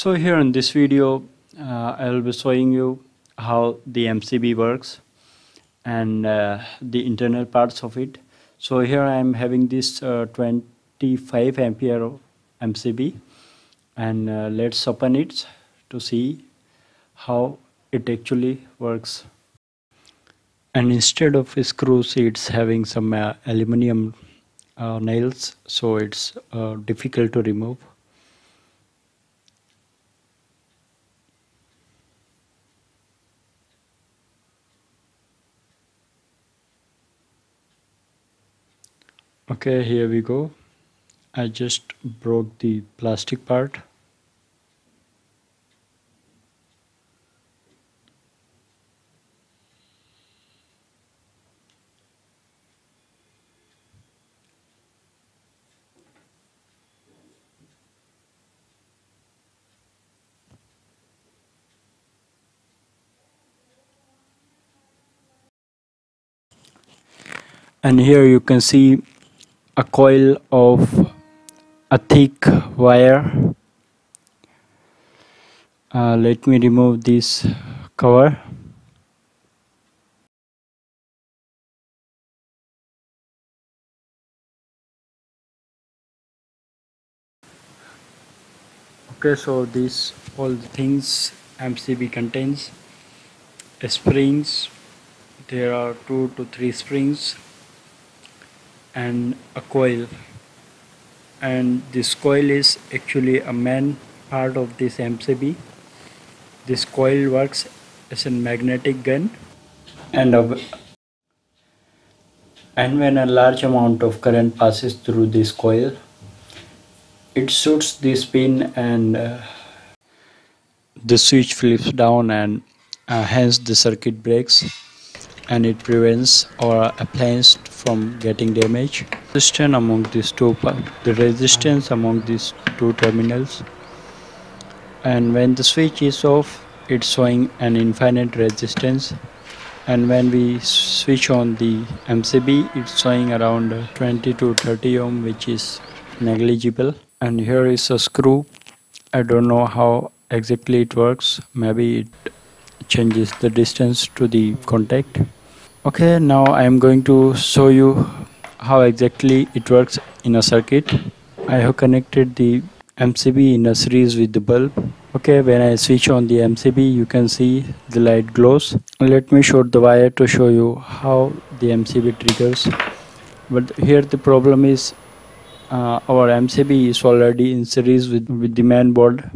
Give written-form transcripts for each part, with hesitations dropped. So here in this video, I will be showing you how the MCB works and the internal parts of it. So here I am having this 25 ampere MCB, and let's open it to see how it actually works. And instead of screws, it's having some aluminum nails, so it's difficult to remove. Okay, here we go. I just broke the plastic part. And here you can see a coil of a thick wire. Let me remove this cover. Okay, so these all the things MCB contains. Springs, there are 2 to 3 springs, and a coil, and this coil is actually a main part of this MCB. This coil works as a magnetic gun, and when a large amount of current passes through this coil, it shoots this pin, and the switch flips down, and hence the circuit breaks, and it prevents our appliance from getting damaged. The resistance among these two terminals, and when the switch is off, it's showing an infinite resistance, and when we switch on the MCB, it's showing around 20 to 30 ohm, which is negligible. And here is a screw. I don't know how exactly it works. Maybe it changes the distance to the contact. Okay, now I am going to show you how exactly it works in a circuit. I have connected the MCB in a series with the bulb. Okay, when I switch on the MCB, you can see the light glows. Let me short the wire to show you how the MCB triggers. But here the problem is our MCB is already in series with the main board.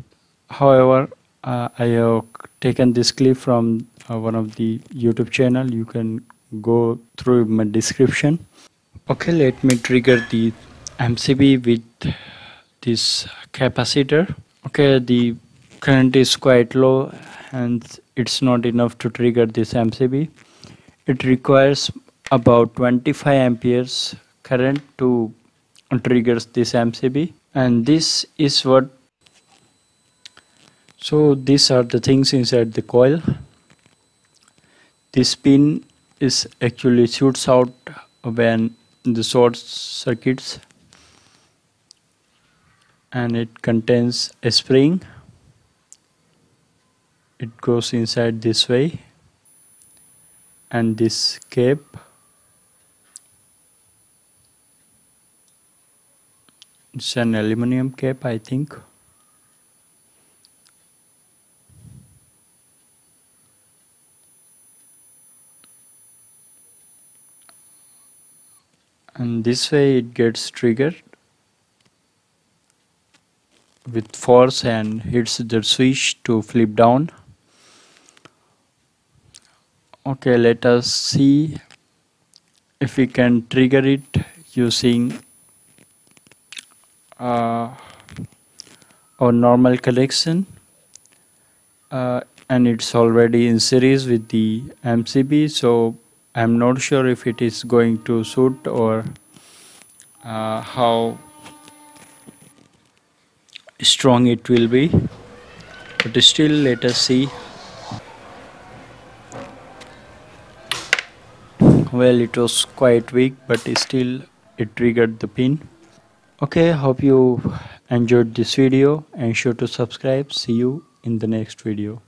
However, I have taken this clip from one of the YouTube channel. You can go through my description. Okay, let me trigger the MCB with this capacitor. Okay, the current is quite low and it's not enough to trigger this MCB. It requires about 25 amperes current to trigger this MCB, and this is what. So these are the things inside the coil. This pin is actually shoots out when the short circuits, and it contains a spring. It goes inside this way, and this cape. It's an aluminum cape, I think. And this way it gets triggered with force and hits the switch to flip down. Okay, let us see if we can trigger it using our normal connection, and it's already in series with the MCB, so I'm not sure if it is going to shoot or how strong it will be, but still let us see. Well, it was quite weak, but still it triggered the pin. Okay, hope you enjoyed this video and sure to subscribe. See you in the next video.